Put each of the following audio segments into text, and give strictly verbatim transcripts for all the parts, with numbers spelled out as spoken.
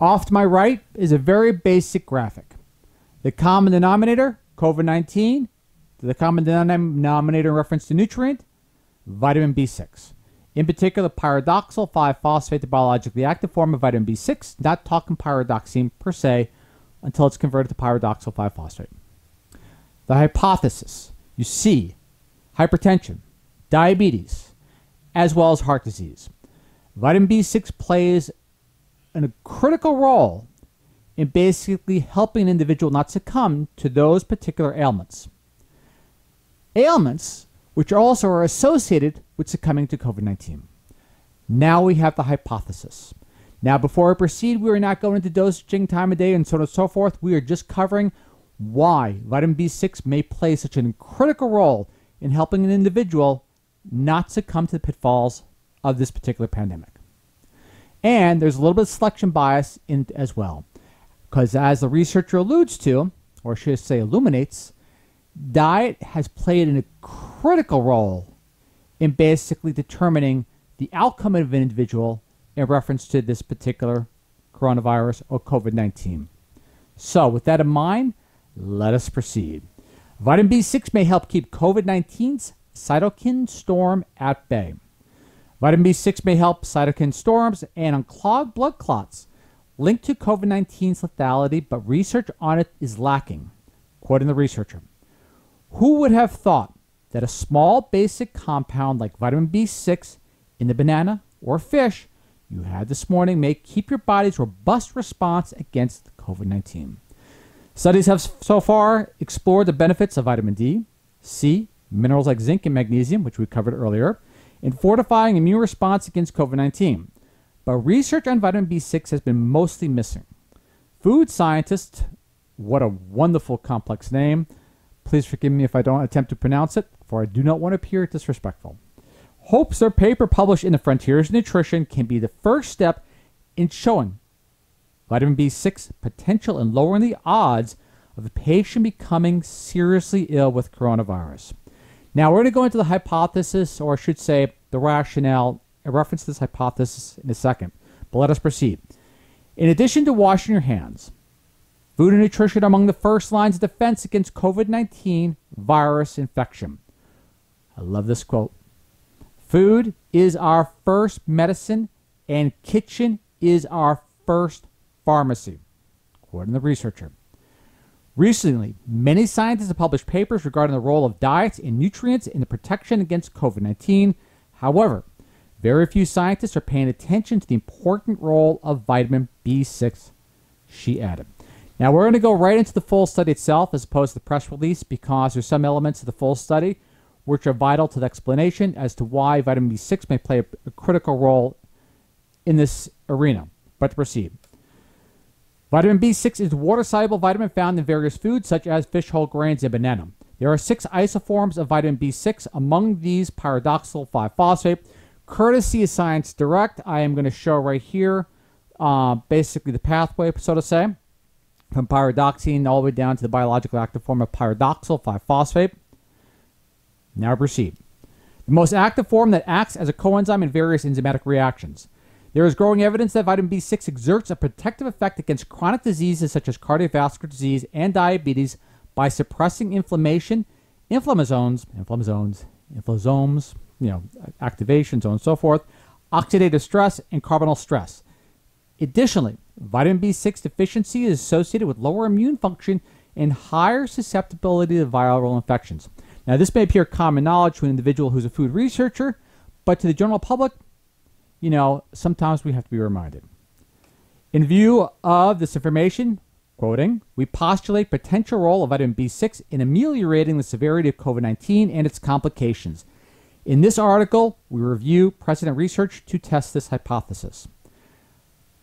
Off to my right is a very basic graphic. The common denominator, COVID nineteen, the common denominator in reference to nutrient, vitamin B six. In particular, pyridoxal five phosphate, the biologically active form of vitamin B six, not talking pyridoxine per se, until it's converted to pyridoxal five phosphate. The hypothesis, you see hypertension, diabetes, as well as heart disease. Vitamin B six plays a critical role in basically helping an individual not succumb to those particular ailments. Ailments which also are associated with succumbing to COVID nineteen. Now we have the hypothesis. Now before I proceed, we are not going into dosing, time of day, and so on and so forth. We are just covering why vitamin B six may play such a critical role in helping an individual not succumb to the pitfalls of this particular pandemic. And there's a little bit of selection bias in as well, because as the researcher alludes to, or should I say illuminates, diet has played in a critical role in basically determining the outcome of an individual in reference to this particular coronavirus or COVID nineteen. So with that in mind, let us proceed. Vitamin B six may help keep COVID nineteen's cytokine storm at bay. Vitamin B six may help cytokine storms and unclog blood clots linked to COVID nineteen's lethality, but research on it is lacking. Quoting the researcher, "Who would have thought that a small basic compound like vitamin B six in the banana or fish you had this morning may keep your body's robust response against COVID nineteen. Studies have so far explored the benefits of vitamin D, C, minerals like zinc and magnesium, which we covered earlier, in fortifying immune response against COVID nineteen. But research on vitamin B six has been mostly missing. Food scientists, what a wonderful complex name. Please forgive me if I don't attempt to pronounce it, for I do not want to appear disrespectful. Hopes their paper published in the Frontiers in Nutrition can be the first step in showing vitamin B six potential in lowering the odds of a patient becoming seriously ill with coronavirus." Now we're going to go into the hypothesis, or I should say the rationale, in reference to this hypothesis in a second, but let us proceed. In addition to washing your hands, food and nutrition are among the first lines of defense against COVID nineteen virus infection. I love this quote. "Food is our first medicine and kitchen is our first pharmacy," according to the researcher. Recently, many scientists have published papers regarding the role of diets and nutrients in the protection against COVID nineteen. However, very few scientists are paying attention to the important role of vitamin B six, she added. Now we're going to go right into the full study itself as opposed to the press release, because there's some elements of the full study which are vital to the explanation as to why vitamin B six may play a, a critical role in this arena. But to proceed. Vitamin B six is water-soluble vitamin found in various foods such as fish, whole grains, and banana. There are six isoforms of vitamin B six, among these pyridoxal five phosphate. Courtesy of Science Direct, I am going to show right here uh, basically the pathway, so to say, from pyridoxine all the way down to the biologically active form of pyridoxal five phosphate. Now proceed. The most active form that acts as a coenzyme in various enzymatic reactions. There is growing evidence that vitamin B six exerts a protective effect against chronic diseases such as cardiovascular disease and diabetes by suppressing inflammation, inflammasomes, inflammasomes, inflammasomes, you know, activation, so on and so forth, oxidative stress, and carbonyl stress. Additionally, vitamin B six deficiency is associated with lower immune function and higher susceptibility to viral infections. Now, this may appear common knowledge to an individual who's a food researcher, but to the general public, you know, sometimes we have to be reminded. In view of this information, quoting, "We postulate potential role of vitamin B six in ameliorating the severity of COVID nineteen and its complications. In this article, we review precedent research to test this hypothesis."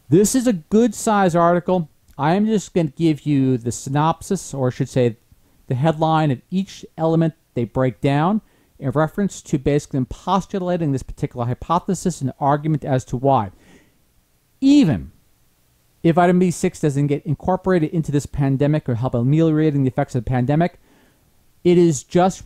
This is a good size article. I am just going to give you the synopsis, or I should say the headline of each element they break down in reference to basically postulating this particular hypothesis and argument as to why. Even if vitamin B six doesn't get incorporated into this pandemic or help ameliorating the effects of the pandemic, it is just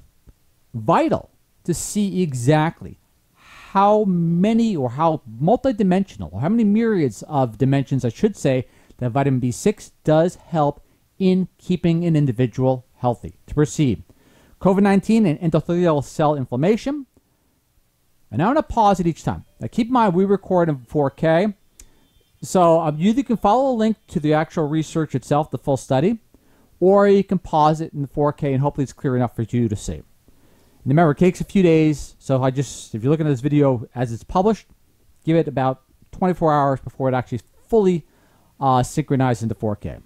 vital to see exactly how many or how multidimensional, or how many myriads of dimensions, I should say, that vitamin B six does help in keeping an individual healthy. To proceed, COVID nineteen and endothelial cell inflammation. And I'm going to pause it each time. Now keep in mind, we record in four K. So um, you either can follow a link to the actual research itself, the full study, or you can pause it in the four K and hopefully it's clear enough for you to see. And remember, it takes a few days. So if, I just, if you're looking at this video as it's published, give it about twenty-four hours before it actually fully uh, synchronized into four K.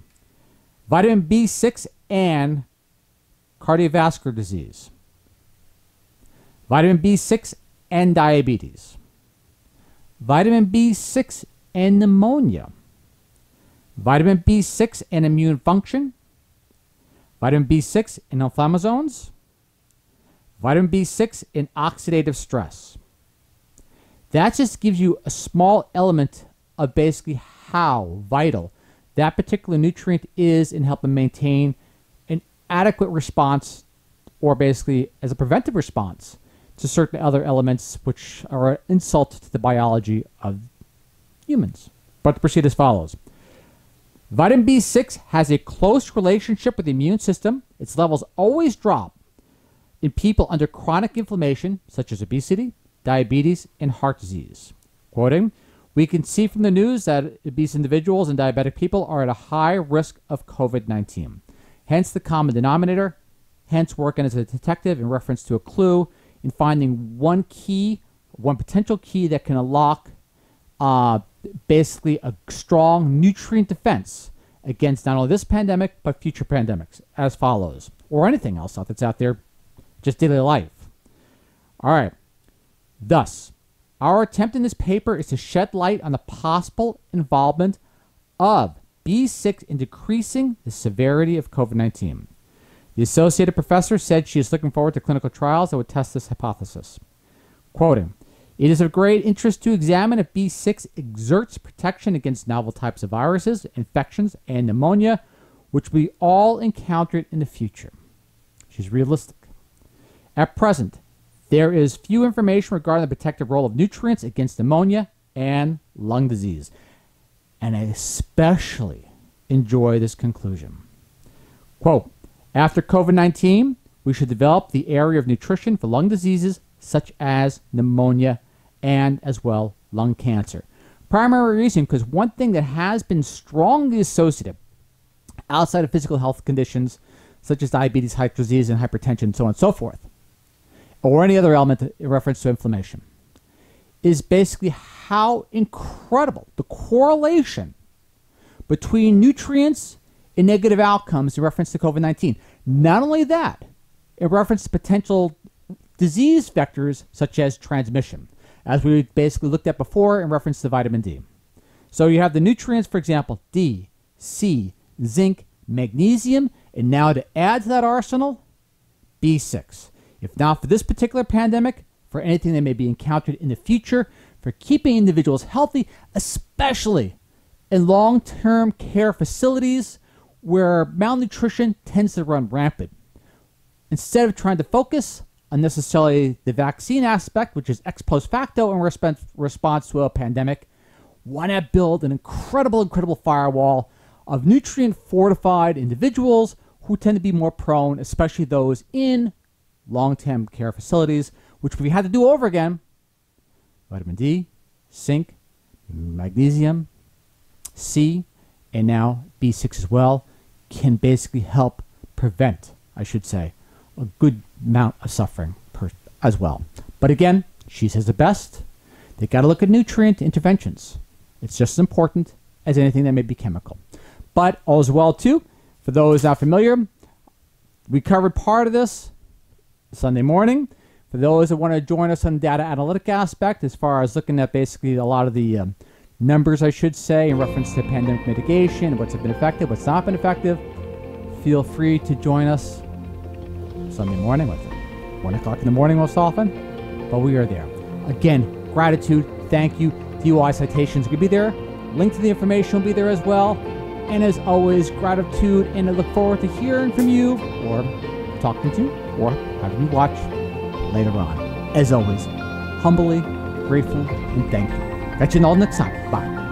Vitamin B six and cardiovascular disease. Vitamin B six and diabetes, vitamin B six and pneumonia, vitamin B six and immune function, vitamin B six and inflammasomes, vitamin B six and oxidative stress. That just gives you a small element of basically how vital that particular nutrient is in helping maintain an adequate response, or basically as a preventive response to certain other elements which are an insult to the biology of humans. But to proceed as follows. Vitamin B six has a close relationship with the immune system. Its levels always drop in people under chronic inflammation, such as obesity, diabetes, and heart disease. Quoting, "We can see from the news that obese individuals and diabetic people are at a high risk of COVID nineteen. Hence the common denominator, hence working as a detective in reference to a clue, in finding one key, one potential key that can unlock uh, basically a strong nutrient defense against not only this pandemic, but future pandemics as follows," or anything else that's out there, just daily life. All right. Thus, our attempt in this paper is to shed light on the possible involvement of B six in decreasing the severity of COVID nineteen. The associated professor said she is looking forward to clinical trials that would test this hypothesis. Quoting, "It is of great interest to examine if B six exerts protection against novel types of viruses, infections, and pneumonia, which we all encountered in the future." She's realistic. "At present, there is few information regarding the protective role of nutrients against pneumonia and lung disease." And I especially enjoy this conclusion. Quote, "After COVID nineteen, we should develop the area of nutrition for lung diseases such as pneumonia and as well lung cancer." Primary reason, because one thing that has been strongly associated outside of physical health conditions such as diabetes, heart disease, and hypertension, so on and so forth, or any other element in reference to inflammation, is basically how incredible the correlation between nutrients in negative outcomes in reference to COVID nineteen. Not only that, in reference to potential disease vectors such as transmission, as we basically looked at before in reference to vitamin D. So you have the nutrients, for example, D, C, zinc, magnesium, and now to add to that arsenal, B six. If not for this particular pandemic, for anything that may be encountered in the future, for keeping individuals healthy, especially in long-term care facilities, where malnutrition tends to run rampant. Instead of trying to focus on necessarily the vaccine aspect, which is ex post facto in resp response to a pandemic, why not build an incredible, incredible firewall of nutrient-fortified individuals who tend to be more prone, especially those in long-term care facilities, which we had to do over again. Vitamin D, zinc, magnesium, C, and now B six as well, can basically help prevent, I should say, a good amount of suffering per, as well. But again, she says the best. They got to look at nutrient interventions. It's just as important as anything that may be chemical. But all as well too, for those not familiar, we covered part of this Sunday morning. For those that want to join us on the data analytic aspect, as far as looking at basically a lot of the um, numbers, I should say, in reference to pandemic mitigation, what's been effective, what's not been effective, feel free to join us Sunday morning, what's it, one o'clock in the morning most often, but we are there. Again, gratitude, thank you. D O I citations will be there. Link to the information will be there as well. And as always, gratitude, and I look forward to hearing from you, or talking to, or having you watch later on. As always, humbly, grateful, and thank you. Catch you all next time. Bye.